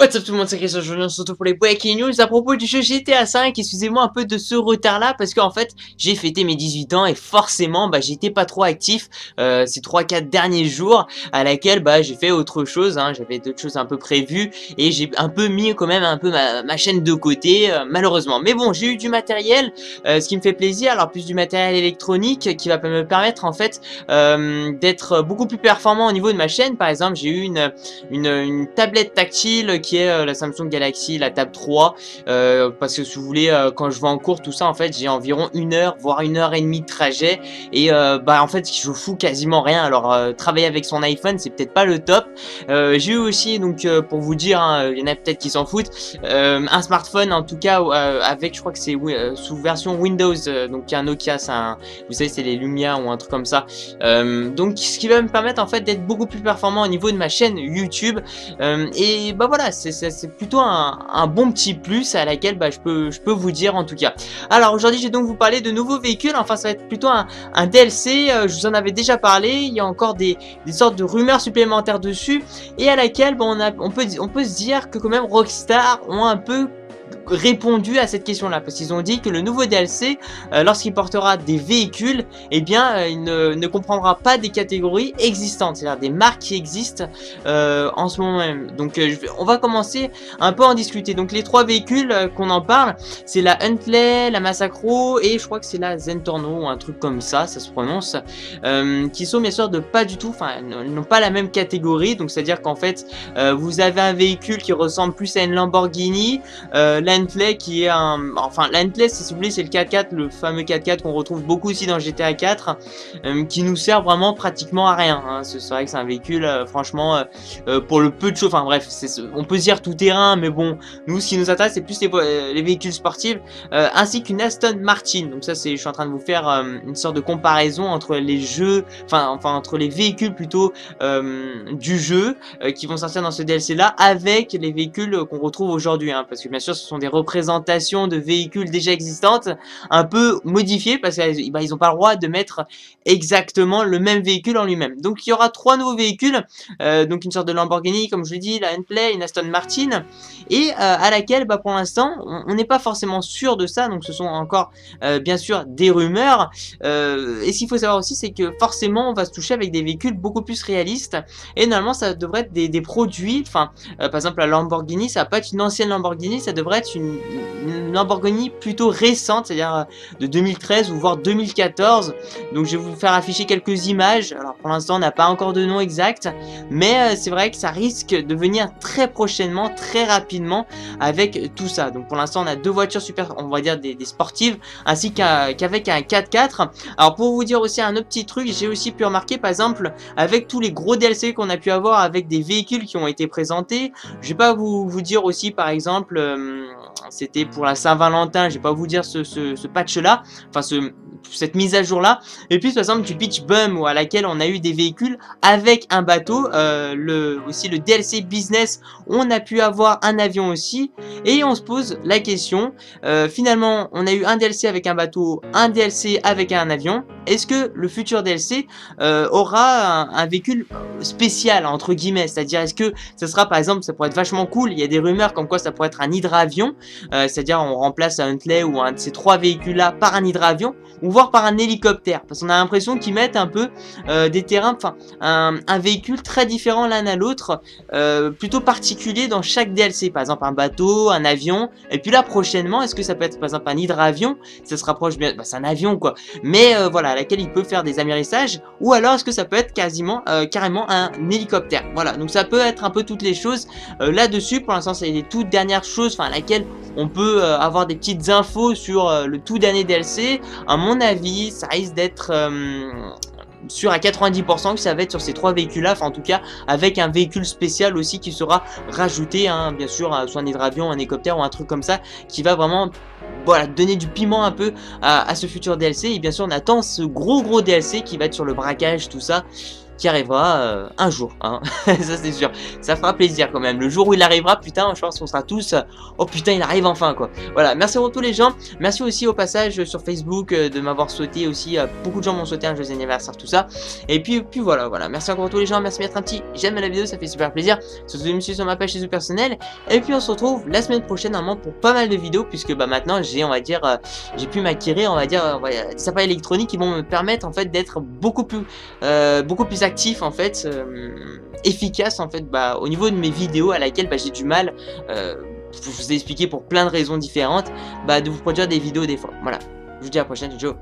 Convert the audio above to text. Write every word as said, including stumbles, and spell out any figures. What's up tout le monde, c'est Chris, aujourd'hui on se retrouve pour les breaking news à propos du jeu G T A cinq. Excusez-moi un peu de ce retard là parce qu'en fait j'ai fêté mes dix-huit ans et forcément bah j'étais pas trop actif euh, ces trois quatre derniers jours, à laquelle bah j'ai fait autre chose, hein. J'avais d'autres choses un peu prévues et j'ai un peu mis quand même un peu ma, ma chaîne de côté euh, malheureusement. Mais bon, j'ai eu du matériel, euh, ce qui me fait plaisir, alors plus du matériel électronique qui va me permettre en fait euh, d'être beaucoup plus performant au niveau de ma chaîne. Par exemple, j'ai eu une, une, une tablette tactile qui est euh, la Samsung Galaxy, la Tab trois, euh, parce que si vous voulez, euh, quand je vais en cours, tout ça, en fait, j'ai environ une heure, voire une heure et demie de trajet, et euh, bah en fait, je fous quasiment rien. Alors, euh, travailler avec son iPhone, c'est peut-être pas le top. Euh, j'ai eu aussi, donc, euh, pour vous dire, hein, il y en a peut-être qui s'en foutent, euh, un smartphone, en tout cas, euh, avec, je crois que c'est euh, sous version Windows, euh, donc un Nokia, un, vous savez, c'est les Lumia ou un truc comme ça. Euh, donc, ce qui va me permettre, en fait, d'être beaucoup plus performant au niveau de ma chaîne YouTube, euh, et bah voilà. C'est plutôt un, un bon petit plus à laquelle bah, je, peux, je peux vous dire en tout cas. Alors aujourd'hui, je vais donc vous parler de nouveaux véhicules. Enfin, ça va être plutôt un, un D L C. Euh, je vous en avais déjà parlé. Il y a encore des, des sortes de rumeurs supplémentaires dessus. Et à laquelle bah, on, a, on, peut, on peut se dire que quand même Rockstar ont un peu répondu à cette question là, parce qu'ils ont dit que le nouveau D L C, euh, lorsqu'il portera des véhicules, eh bien euh, il ne, ne comprendra pas des catégories existantes, c'est à dire des marques qui existent euh, en ce moment même. Donc euh, je, on va commencer un peu à en discuter. Donc les trois véhicules euh, qu'on en parle, c'est la Huntley, la Massacro et je crois que c'est la Zentorno ou un truc comme ça, ça se prononce, euh, qui sont bien sûr de pas du tout, enfin n'ont pas la même catégorie. Donc c'est à dire qu'en fait euh, vous avez un véhicule qui ressemble plus à une Lamborghini, euh, la Huntley qui est un... Enfin, la Huntley, si vous voulez, c'est le quatre quatre, le fameux quatre quatre qu'on retrouve beaucoup aussi dans G T A quatre, euh, qui nous sert vraiment pratiquement à rien, hein. C'est vrai que c'est un véhicule, euh, franchement, euh, pour le peu de choses... Enfin bref, on peut dire tout terrain, mais bon, nous, ce qui nous intéresse, c'est plus les, euh, les véhicules sportifs, euh, ainsi qu'une Aston Martin. Donc ça, c'est je suis en train de vous faire euh, une sorte de comparaison entre les jeux... Enfin, enfin entre les véhicules plutôt euh, du jeu, euh, qui vont sortir dans ce D L C-là, avec les véhicules qu'on retrouve aujourd'hui, hein, parce que bien sûr, ce sont des représentations de véhicules déjà existantes un peu modifiées parce qu'ils bah, n'ont pas le droit de mettre exactement le même véhicule en lui-même. Donc il y aura trois nouveaux véhicules, euh, donc une sorte de Lamborghini comme je l'ai dit, la Huntley, une Aston Martin, et euh, à laquelle bah, pour l'instant on n'est pas forcément sûr de ça, donc ce sont encore euh, bien sûr des rumeurs, euh, et ce qu'il faut savoir aussi c'est que forcément on va se toucher avec des véhicules beaucoup plus réalistes et normalement ça devrait être des, des produits, enfin euh, par exemple la Lamborghini, ça va pas être une ancienne Lamborghini, ça devrait être Une, une Lamborghini plutôt récente, c'est-à-dire de deux mille treize ou voire deux mille quatorze. Donc je vais vous faire afficher quelques images. Alors pour l'instant on n'a pas encore de nom exact, mais euh, c'est vrai que ça risque de venir très prochainement, très rapidement avec tout ça. Donc pour l'instant on a deux voitures super, on va dire des, des sportives, ainsi qu'avec un, qu un quatre quatre. Alors pour vous dire aussi un autre petit truc, j'ai aussi pu remarquer par exemple avec tous les gros D L C qu'on a pu avoir avec des véhicules qui ont été présentés. Je vais pas vous, vous dire aussi par exemple... Euh, c'était pour la Saint-Valentin, je vais pas vous dire ce, ce, ce patch là, enfin ce, cette mise à jour là, et puis par exemple du Beach Bum ou à laquelle on a eu des véhicules avec un bateau, euh, le, aussi le D L C Business, on a pu avoir un avion aussi, et on se pose la question, euh, finalement on a eu un D L C avec un bateau, un D L C avec un avion, est-ce que le futur D L C euh, aura un, un véhicule spécial entre guillemets, c'est-à-dire est-ce que ça sera par exemple, ça pourrait être vachement cool, il y a des rumeurs comme quoi ça pourrait être un hydravion, euh, c'est-à-dire on remplace un Huntley ou un de ces trois véhicules là par un hydravion, ou voire par un hélicoptère, parce qu'on a l'impression qu'ils mettent un peu euh, des terrains, enfin un, un véhicule très différent l'un à l'autre, euh, plutôt particulier dans chaque D L C, par exemple un bateau, un avion, et puis là prochainement est-ce que ça peut être par exemple un hydravion, ça se rapproche bien, bah, c'est un avion quoi, mais euh, voilà, à laquelle il peut faire des amérissages, ou alors est-ce que ça peut être quasiment, euh, carrément un hélicoptère, voilà, donc ça peut être un peu toutes les choses euh, là-dessus. Pour l'instant c'est les toutes dernières choses, enfin à laquelle on peut euh, avoir des petites infos sur euh, le tout dernier D L C. À mon avis ça risque d'être euh, sûr à quatre-vingt-dix pour cent que ça va être sur ces trois véhicules là, enfin en tout cas avec un véhicule spécial aussi qui sera rajouté, hein, bien sûr, soit un hydravion, un hélicoptère ou un truc comme ça qui va vraiment... Voilà, donner du piment un peu à, à ce futur D L C. Et bien sûr on attend ce gros gros D L C qui va être sur le braquage, tout ça. qui arrivera euh, un jour, hein. Ça c'est sûr, ça fera plaisir quand même, le jour où il arrivera, putain, je pense qu'on sera tous, euh, oh putain il arrive enfin quoi. Voilà, merci à vous tous les gens, merci aussi au passage euh, sur Facebook euh, de m'avoir souhaité aussi, euh, beaucoup de gens m'ont souhaité un joyeux anniversaire, tout ça, et puis, puis voilà, voilà, merci encore à tous les gens, merci de mettre un petit j'aime à la vidéo, ça fait super plaisir, surtout de me suivre sur ma page Facebook personnelle, et puis on se retrouve la semaine prochaine normalement pour pas mal de vidéos, puisque bah maintenant j'ai, on va dire, euh, j'ai pu m'acquérir, on va dire, euh, des appareils électroniques qui vont me permettre en fait d'être beaucoup plus, euh, beaucoup plus actif en fait, euh, efficace en fait, bah, au niveau de mes vidéos à laquelle bah, j'ai du mal, euh, je vous ai expliqué pour plein de raisons différentes, bah, de vous produire des vidéos des fois. Voilà, je vous dis à la prochaine, ciao.